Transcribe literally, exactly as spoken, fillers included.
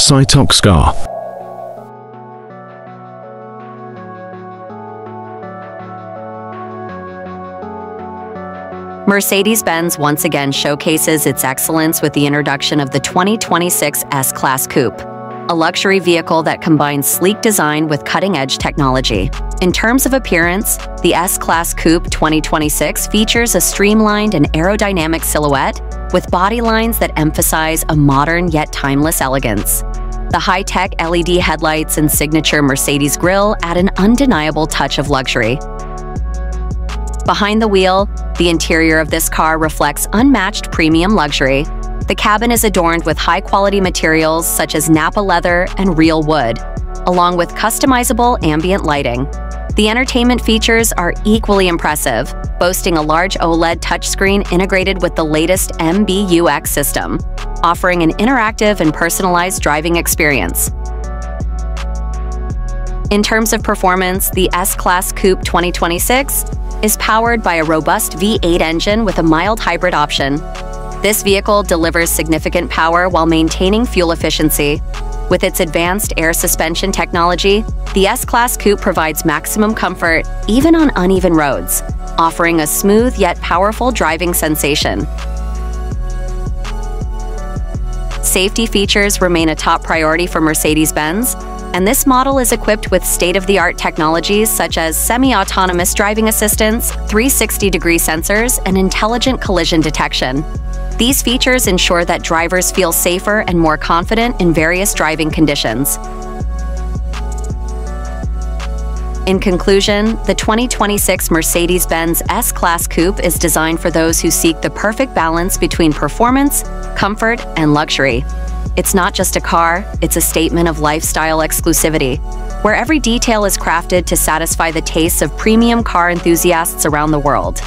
Sytoxcar. Mercedes-Benz once again showcases its excellence with the introduction of the twenty twenty-six S-Class Coupe, a luxury vehicle that combines sleek design with cutting-edge technology. In terms of appearance, the S-Class Coupe twenty twenty-six features a streamlined and aerodynamic silhouette with body lines that emphasize a modern yet timeless elegance. The high-tech L E D headlights and signature Mercedes grille add an undeniable touch of luxury. Behind the wheel, the interior of this car reflects unmatched premium luxury. The cabin is adorned with high-quality materials such as Nappa leather and real wood, along with customizable ambient lighting. The entertainment features are equally impressive, boasting a large OLED touchscreen integrated with the latest M B U X system, offering an interactive and personalized driving experience. In terms of performance, the S-Class Coupe twenty twenty-six is powered by a robust V eight engine with a mild hybrid option. This vehicle delivers significant power while maintaining fuel efficiency. With its advanced air suspension technology, the S-Class Coupe provides maximum comfort even on uneven roads, offering a smooth yet powerful driving sensation. Safety features remain a top priority for Mercedes-Benz, and this model is equipped with state-of-the-art technologies such as semi-autonomous driving assistance, three sixty degree sensors, and intelligent collision detection. These features ensure that drivers feel safer and more confident in various driving conditions. In conclusion, the twenty twenty-six Mercedes-Benz S-Class Coupe is designed for those who seek the perfect balance between performance, comfort, and luxury. It's not just a car, it's a statement of lifestyle exclusivity, where every detail is crafted to satisfy the tastes of premium car enthusiasts around the world.